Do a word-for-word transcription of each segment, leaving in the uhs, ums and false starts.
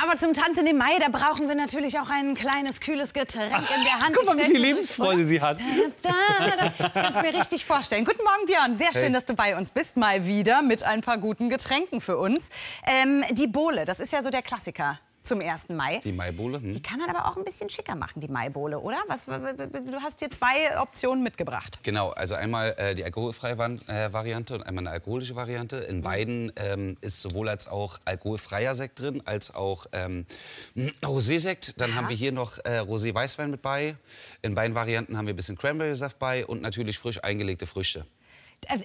Aber zum Tanz in den Mai, da brauchen wir natürlich auch ein kleines, kühles Getränk in der Hand. Guck mal, wie viel Lebensfreude sie hat. Da, da, da. Ich kann es mir richtig vorstellen. Guten Morgen, Björn. Sehr schön, hey. dass du bei uns bist. Mal wieder mit ein paar guten Getränken für uns. Ähm, die Bowle, das ist ja so der Klassiker zum ersten Mai. Die Maibohle. Hm. Die kann man aber auch ein bisschen schicker machen, die Maibohle, oder? Was, du hast hier zwei Optionen mitgebracht. Genau, also einmal äh, die alkoholfreie Variante und einmal eine alkoholische Variante. In beiden ähm, ist sowohl als auch alkoholfreier Sekt drin, als auch ähm, Rosé-Sekt. Dann Aha. haben wir hier noch äh, Rosé-Weißwein mit bei. In beiden Varianten haben wir ein bisschen Cranberry-Saft bei und natürlich frisch eingelegte Früchte.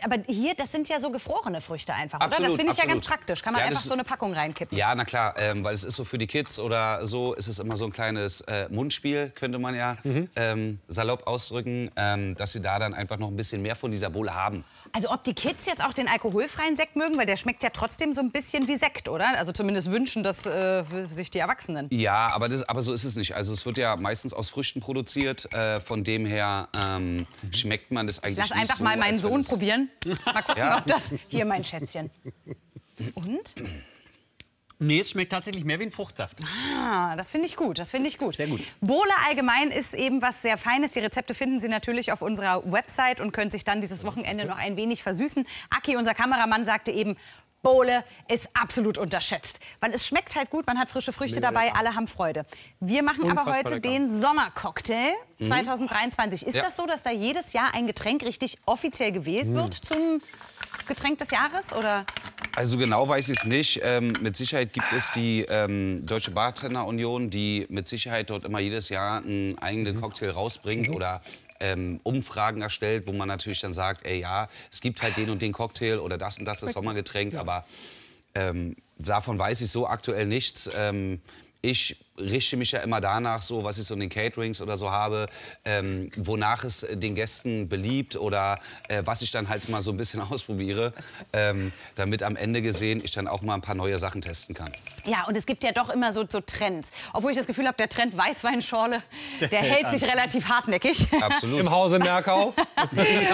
Aber hier, das sind ja so gefrorene Früchte einfach, oder? Absolut, das finde ich absolut. ja ganz praktisch. Kann man ja, einfach so eine Packung reinkippen. Ja, na klar, ähm, weil es ist so für die Kids oder so, ist es immer so ein kleines äh, Mundspiel, könnte man ja mhm. ähm, salopp ausdrücken, ähm, dass sie da dann einfach noch ein bisschen mehr von dieser Bowle haben. Also ob die Kids jetzt auch den alkoholfreien Sekt mögen, weil der schmeckt ja trotzdem so ein bisschen wie Sekt, oder? Also zumindest wünschen das äh, sich die Erwachsenen. Ja, aber, das, aber so ist es nicht. Also es wird ja meistens aus Früchten produziert, äh, von dem her ähm, schmeckt man das eigentlich nicht so. Lass einfach mal meinen Sohn probieren. Mal gucken, ja. ob das... Hier, mein Schätzchen. Und? Nee, es schmeckt tatsächlich mehr wie ein Fruchtsaft. Ah, das finde ich gut, das finde ich gut. Sehr gut. Bowle allgemein ist eben was sehr Feines. Die Rezepte finden Sie natürlich auf unserer Website und können sich dann dieses Wochenende noch ein wenig versüßen. Aki, unser Kameramann, sagte eben, Bowle ist absolut unterschätzt. Weil es schmeckt halt gut, man hat frische Früchte Mega dabei, lecker. alle haben Freude. Wir machen Unfassbar aber heute lecker. den Sommercocktail mhm. zwanzig dreiundzwanzig. Ist ja. das so, dass da jedes Jahr ein Getränk richtig offiziell gewählt mhm. wird zum Getränk des Jahres? Oder? Also genau weiß ich es nicht. Ähm, mit Sicherheit gibt es die ähm, Deutsche Bartender Union, die mit Sicherheit dort immer jedes Jahr einen eigenen mhm. Cocktail rausbringt mhm. oder Ähm, Umfragen erstellt, wo man natürlich dann sagt, ey, ja, es gibt halt den und den Cocktail oder das und das ist Sommergetränk, ja. aber ähm, davon weiß ich so aktuell nichts. Ähm, ich richte mich ja immer danach, so, was ich so in den Caterings oder so habe, ähm, wonach es den Gästen beliebt oder äh, was ich dann halt mal so ein bisschen ausprobiere, ähm, damit am Ende gesehen ich dann auch mal ein paar neue Sachen testen kann. Ja, und es gibt ja doch immer so, so Trends. Obwohl ich das Gefühl habe, der Trend Weißweinschorle, der, der hält, hält sich relativ hartnäckig. Absolut. Im Hause Merkau.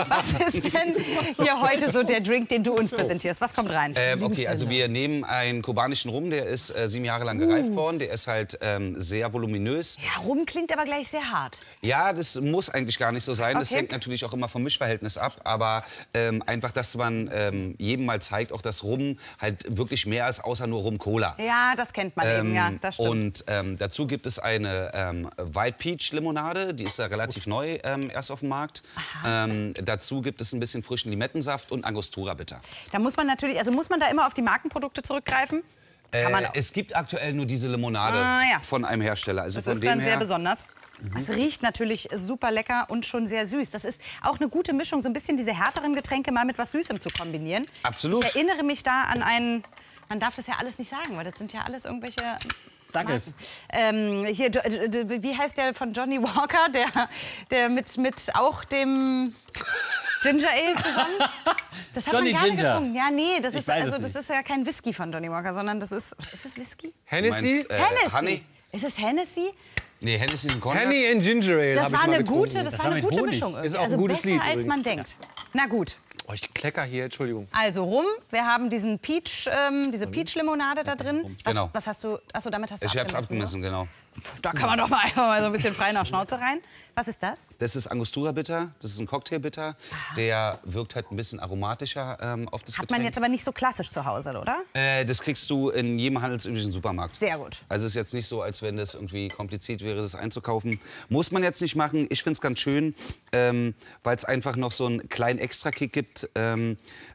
Was ist denn hier heute so der Drink, den du uns präsentierst? Was kommt rein? Ähm, okay, also wir nehmen einen kubanischen Rum, der ist äh, sieben Jahre lang gereift uh. worden, der ist halt äh, sehr voluminös. Ja, Rum klingt aber gleich sehr hart. Ja, das muss eigentlich gar nicht so sein. Okay. Das hängt natürlich auch immer vom Mischverhältnis ab. Aber ähm, einfach, dass man ähm, jedem mal zeigt, auch dass Rum halt wirklich mehr ist, außer nur Rum-Cola. Ja, das kennt man ähm, eben, ja, das stimmt. Und ähm, dazu gibt es eine ähm, White Peach Limonade, die ist ja relativ oh. neu, ähm, erst auf dem Markt. Ähm, dazu gibt es ein bisschen frischen Limettensaft und Angostura Bitter. Da muss man natürlich, also muss man da immer auf die Markenprodukte zurückgreifen? Äh, es gibt aktuell nur diese Limonade ah, ja. von einem Hersteller. Also das von ist dem dann her sehr besonders. Mhm. Es riecht natürlich super lecker und schon sehr süß. Das ist auch eine gute Mischung, so ein bisschen diese härteren Getränke mal mit was Süßem zu kombinieren. Absolut. Ich erinnere mich da an einen, man darf das ja alles nicht sagen, weil das sind ja alles irgendwelche... Sag es. Ähm, hier, wie heißt der von Johnnie Walker, der, der mit, mit auch dem Ginger Ale zusammen? Das hat Johnny man gerne Ginger. getrunken. Ja, nee, das ist, also, das ist ja kein Whisky von Johnnie Walker, sondern das ist, ist das Whisky? Hennessy? Äh, Hennessy. Honey? Ist es Hennessy? Nee, Hennessy ist ein Cognac. Henny and Ginger Ale Das war eine gute, das das war eine gute Mischung. Ist auch ein also gutes besser, Lied, als man denkt. Ja. Na gut. Oh, ich klecker hier, Entschuldigung. Also Rum, wir haben diesen Peach, ähm, diese Peach-Limonade da drin. Was, genau. Was hast du, achso, damit hast du Ich hab's abgemessen, genau. Da kann man doch mal, mal so ein bisschen frei nach Schnauze rein. Was ist das? Das ist Angostura-Bitter, das ist ein Cocktail-Bitter. Der wirkt halt ein bisschen aromatischer ähm, auf das Hat Getränk. man jetzt aber nicht so klassisch zu Hause, oder? Äh, das kriegst du in jedem handelsüblichen Supermarkt. Sehr gut. Also es ist jetzt nicht so, als wenn das irgendwie kompliziert wäre, das einzukaufen. Muss man jetzt nicht machen. Ich find's ganz schön, ähm, weil es einfach noch so einen kleinen Extra-Kick gibt.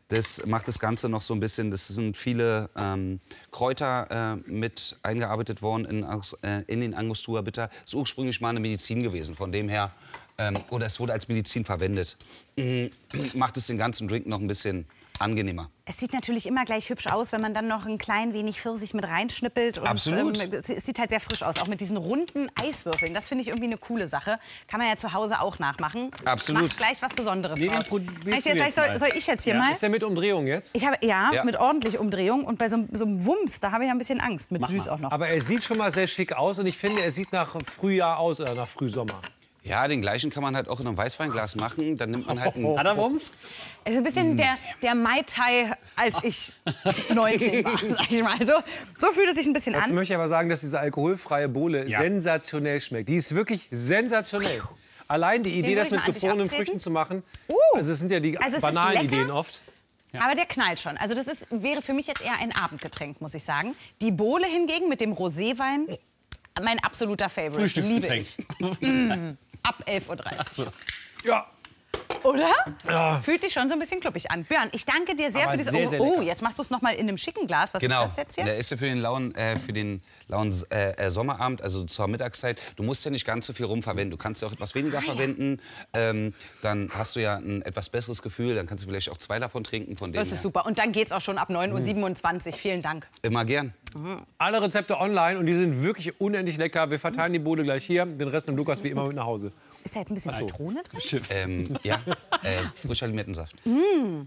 Das macht das Ganze noch so ein bisschen, das sind viele ähm, Kräuter äh, mit eingearbeitet worden in, äh, in den Angostura Bitter. Das ist ursprünglich mal eine Medizin gewesen, von dem her, ähm, oder es wurde als Medizin verwendet. Ähm, macht es den ganzen Drink noch ein bisschen angenehmer. Es sieht natürlich immer gleich hübsch aus, wenn man dann noch ein klein wenig Pfirsich mit reinschnippelt. Und, Absolut. Ähm, es sieht halt sehr frisch aus, auch mit diesen runden Eiswürfeln. Das finde ich irgendwie eine coole Sache. Kann man ja zu Hause auch nachmachen. Absolut. Macht gleich was Besonderes nee, draus. Ich jetzt, soll, soll ich jetzt hier ja. mal? Ist der mit Umdrehung jetzt? Ich habe, ja, ja, mit ordentlich Umdrehung. Und bei so, so einem Wumms, da habe ich ja ein bisschen Angst. Mit Mach Süß mal. auch noch. Aber er sieht schon mal sehr schick aus. Und ich finde, er sieht nach Frühjahr aus, oder nach Frühsommer. Ja, den gleichen kann man halt auch in einem Weißweinglas machen. Dann nimmt man halt einen... Hat er Wumms? Es ist ein bisschen der, der Mai Tai, als ich neunzehn war, sag ich mal. So, so fühlt es sich ein bisschen Jetzt an. Jetzt möchte ich aber sagen, dass diese alkoholfreie Bowle ja. sensationell schmeckt. Die ist wirklich sensationell. Allein die Idee, das mit gefrorenen Früchten zu machen. Uh, also das sind ja die also banalen Ideen oft. Ja. Aber der knallt schon. Also das ist, wäre für mich jetzt eher ein Abendgetränk, muss ich sagen. Die Bowle hingegen mit dem Roséwein, mein absoluter Favorite. Frühstücksgetränk. Liebe ich. Ab elf Uhr dreißig. Ja. Oder? Ja. Fühlt sich schon so ein bisschen kluppig an. Björn, ich danke dir sehr Aber für dieses... Sehr, sehr oh, jetzt machst du es noch mal in einem schicken Glas. Was genau. ist das jetzt hier? Der ist ja für den lauen, äh, für den lauen äh, Sommerabend, also zur Mittagszeit. Du musst ja nicht ganz so viel rumverwenden. Du kannst ja auch etwas weniger ah, ja. verwenden. Ähm, dann hast du ja ein etwas besseres Gefühl. Dann kannst du vielleicht auch zwei davon trinken. Von das ist her. super. Und dann geht's auch schon ab neun Uhr siebenundzwanzig. Mhm. Vielen Dank. Immer gern. Mhm. Alle Rezepte online und die sind wirklich unendlich lecker. Wir verteilen die Bowle gleich hier. Den Rest nimmt Lukas wie immer mit nach Hause. Ist da jetzt ein bisschen also, Zitrone drin? Schiff. Ähm, ja, äh, frischer Limettensaft. Mm.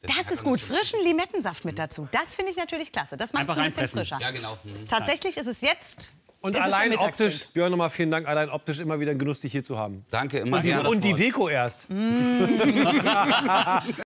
Das, das ist gut, frischen Limettensaft mit dazu. Das finde ich natürlich klasse. Das macht es ein bisschen frischer. Ja, genau. Mhm. Tatsächlich ist es jetzt... Und allein optisch, Björn, nochmal vielen Dank, allein optisch immer wieder ein Genuss, dich hier zu haben. Danke, immer und die, gerne. Und die Deko erst. Mm.